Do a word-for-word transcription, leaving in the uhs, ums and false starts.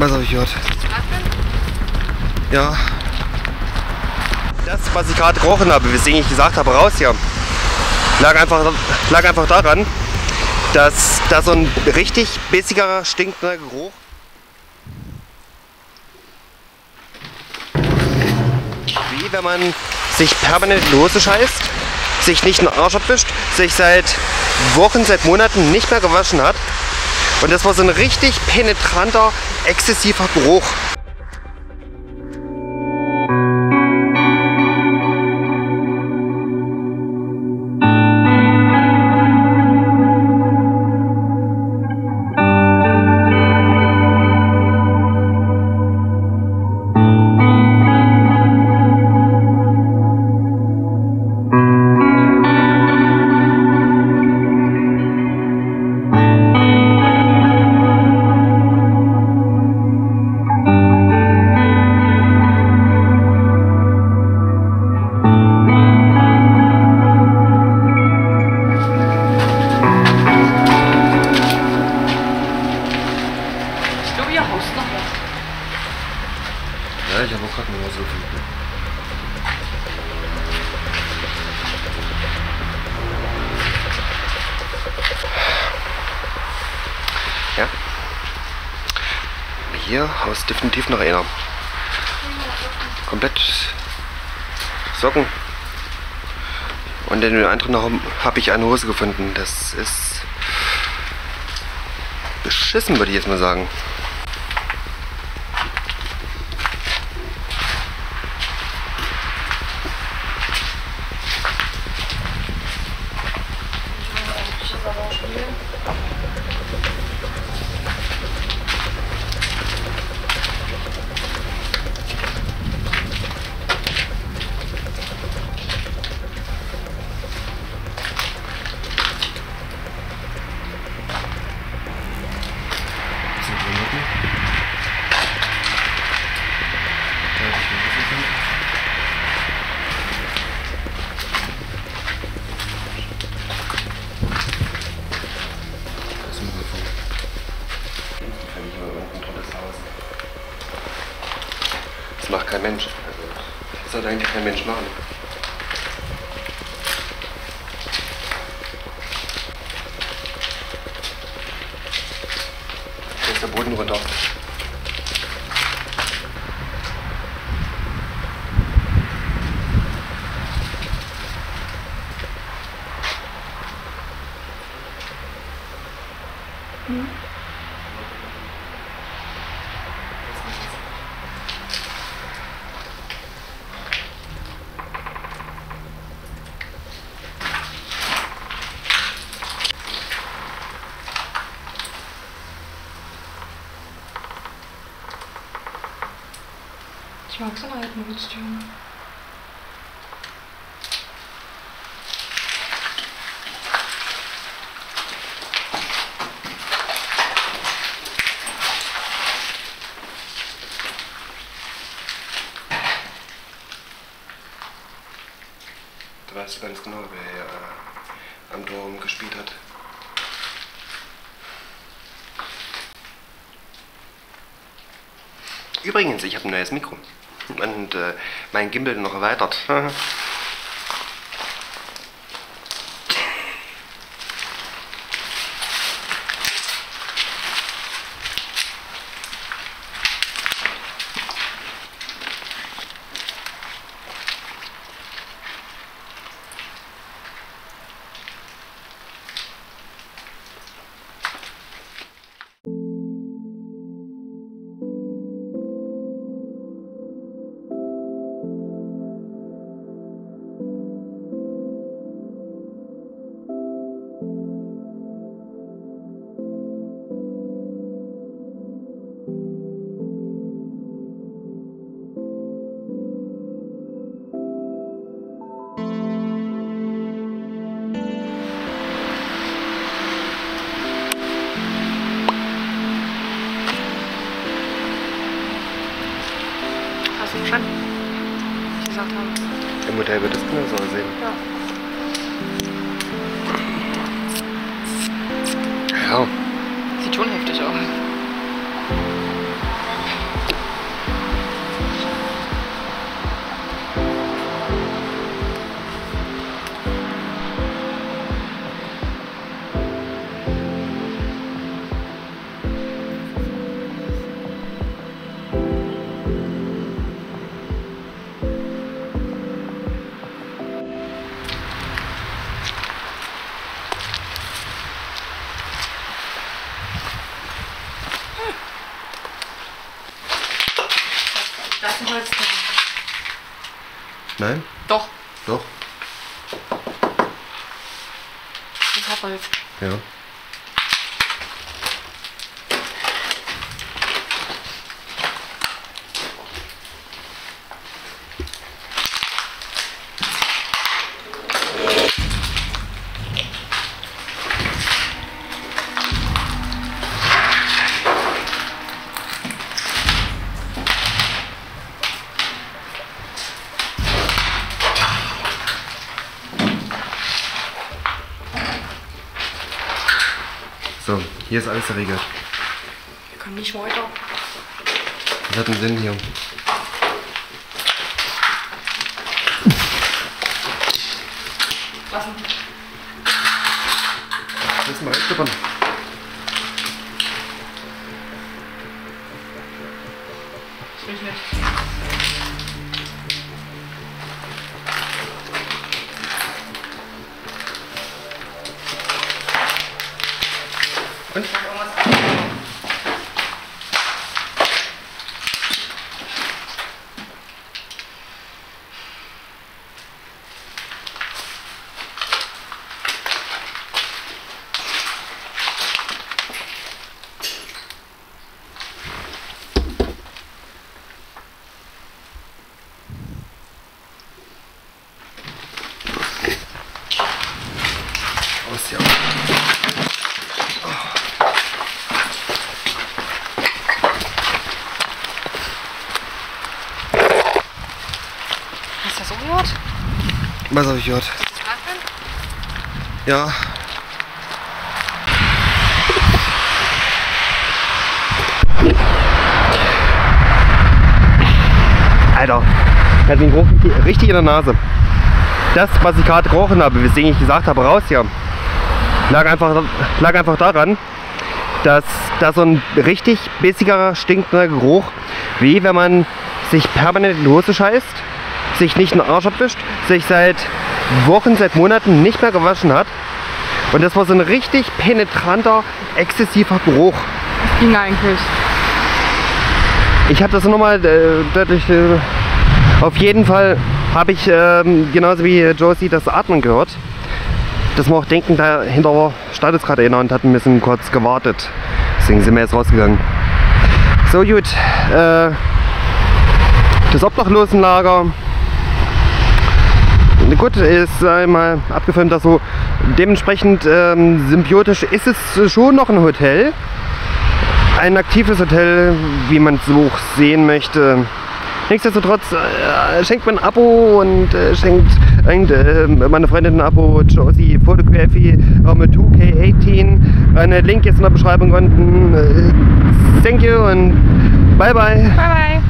Was habe ich gehört? Ja. Das, was ich gerade gerochen habe, weswegen ich gesagt habe, raus hier, lag einfach, lag einfach daran, dass da so ein richtig bissiger, stinkender Geruch. Wie wenn man sich permanent in die Hose scheißt, sich nicht den Arsch abwischt, sich seit Wochen, seit Monaten nicht mehr gewaschen hat. Und das war so ein richtig penetranter, exzessiver Geruch. Ich habe auch gerade eine Hose gefunden. Ja. Hier haust definitiv noch einer. Komplett Socken. Und in den anderen habe ich eine Hose gefunden. Das ist beschissen, würde ich jetzt mal sagen. Macht kein Mensch. Also, das sollte eigentlich kein Mensch machen. Hier ist der Boden runter. Mhm. Ich mag so einen alten Holztürmer. Du weißt ganz genau, wer äh, am Turm gespielt hat. Übrigens, ich habe ein neues Mikro. Und äh, mein Gimbal noch erweitert. Schon, was ich gesagt habe. Im Modell wird das genauso aussehen. Ja. Ja. Sieht schon heftig aus. Nein? Doch. Doch. Das hat man jetzt. Ja. So, hier ist alles geregelt. Wir können nicht weiter. Das hat einen Sinn hier. Lassen. Lass mal reinstuppern. Das will ich nicht. Und? Aus, ja. Hast du das so gehört? Was habe ich gehört? Ist das Atmen? Ja. Alter, der hat den Geruch richtig in der Nase. Das, was ich gerade gerochen habe, weswegen ich gesagt habe, raus hier, lag einfach, lag einfach daran, dass da so ein richtig bissiger, stinkender Geruch, wie wenn man sich permanent in die Hose scheißt, sich nicht in den Arsch abwischt, sich seit Wochen, seit Monaten nicht mehr gewaschen hat. Und das war so ein richtig penetranter, exzessiver Geruch. Was ging eigentlich? Ich habe das nochmal äh, deutlich... Äh, auf jeden Fall habe ich, äh, genauso wie Josie, das Atmen gehört. Dass wir auch denken, dahinter stand jetzt gerade einer und hat ein bisschen kurz gewartet. Deswegen sind wir jetzt rausgegangen. So gut, äh, das Obdachlosenlager. Gut, ist einmal abgefilmt, dass so dementsprechend ähm, symbiotisch ist es schon noch ein Hotel. Ein aktives Hotel, wie man es so sehen möchte. Nichtsdestotrotz äh, schenkt mir ein Abo und äh, schenkt äh, meine Freundin ein Abo, Josie Photography mit zwei K achtzehn. Ein Link ist in der Beschreibung unten. Äh, thank you und bye bye. Bye bye.